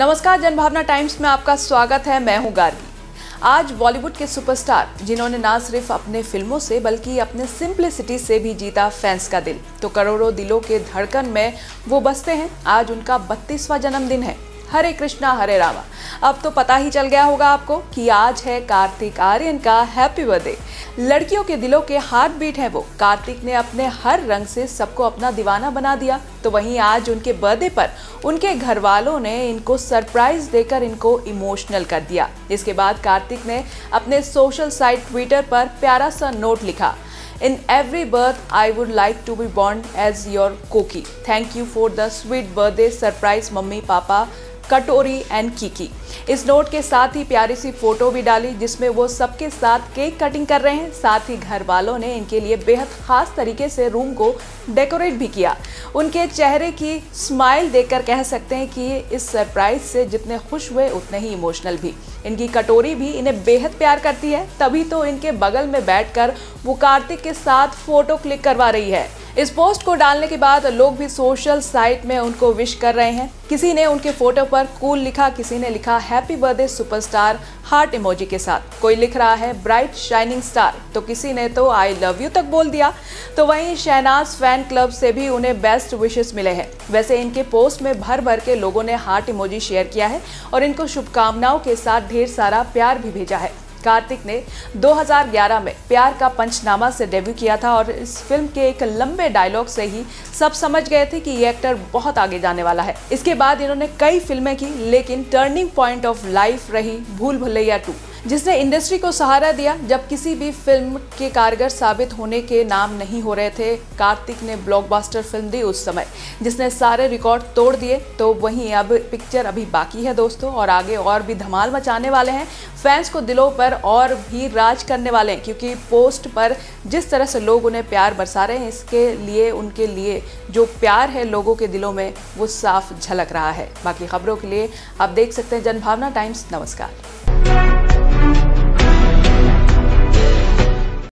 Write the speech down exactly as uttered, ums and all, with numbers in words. नमस्कार, जनभावना टाइम्स में आपका स्वागत है। मैं हूं गार्गी। आज बॉलीवुड के सुपरस्टार, जिन्होंने ना सिर्फ अपने फिल्मों से बल्कि अपने सिंप्लिसिटी से भी जीता फैंस का दिल, तो करोड़ों दिलों के धड़कन में वो बसते हैं। आज उनका बत्तीसवां जन्मदिन है। हरे कृष्णा हरे रामा। अब तो पता ही चल गया होगा आपको कि आज है कार्तिक आर्यन का हैप्पी बर्थडे। लड़कियों के दिलों के हार्ट बीट है वो। कार्तिक ने अपने हर रंग से सबको अपना दीवाना बना दिया, तो वहीं आज उनके बर्थडे पर उनके घर वालों ने इनको सरप्राइज देकर इनको इमोशनल कर दिया। इसके बाद कार्तिक ने अपने सोशल साइट ट्विटर पर प्यारा सा नोट लिखा, in every birth I would like to be born as your Koki, thank you for the sweet birthday surprise mummy papa कटोरी एंड कीकी। इस नोट के साथ ही प्यारी सी फोटो भी डाली जिसमें वो सबके साथ केक कटिंग कर रहे हैं। साथ ही घर वालों ने इनके लिए बेहद खास तरीके से रूम को डेकोरेट भी किया। उनके चेहरे की स्माइल देखकर कह सकते हैं कि इस सरप्राइज से जितने खुश हुए उतने ही इमोशनल भी। इनकी कटोरी भी इन्हें बेहद प्यार करती है, तभी तो इनके बगल में बैठकर वो कार्तिक के साथ फोटो क्लिक करवा रही है। इस पोस्ट को डालने के बाद लोग भी सोशल साइट में उनको विश कर रहे हैं। किसी ने उनके फोटो पर कूल लिखा, किसी ने लिखा happy birthday superstar heart emoji के साथ, कोई लिख रहा है ब्राइट शाइनिंग स्टार, तो किसी ने तो आई लव यू तक बोल दिया। तो वहीं शहनाज फैन क्लब से भी उन्हें बेस्ट विशेस मिले हैं। वैसे इनके पोस्ट में भर भर के लोगों ने हार्ट इमोजी शेयर किया है और इनको शुभकामनाओं के साथ ढेर सारा प्यार भी भेजा है। कार्तिक ने दो हज़ार ग्यारह में प्यार का पंचनामा से डेब्यू किया था और इस फिल्म के एक लंबे डायलॉग से ही सब समझ गए थे कि ये एक्टर बहुत आगे जाने वाला है। इसके बाद इन्होंने कई फिल्में की, लेकिन टर्निंग पॉइंट ऑफ लाइफ रही भूल भुलैया टू, जिसने इंडस्ट्री को सहारा दिया। जब किसी भी फिल्म के कारगर साबित होने के नाम नहीं हो रहे थे, कार्तिक ने ब्लॉकबस्टर फिल्म दी उस समय, जिसने सारे रिकॉर्ड तोड़ दिए। तो वहीं अब पिक्चर अभी बाकी है दोस्तों, और आगे और भी धमाल मचाने वाले हैं। फैंस को दिलों पर और भी राज करने वाले हैं, क्योंकि पोस्ट पर जिस तरह से लोग उन्हें प्यार बरसा रहे हैं, इसके लिए उनके लिए जो प्यार है लोगों के दिलों में वो साफ झलक रहा है। बाकी खबरों के लिए आप देख सकते हैं जनभावना टाइम्स। नमस्कार।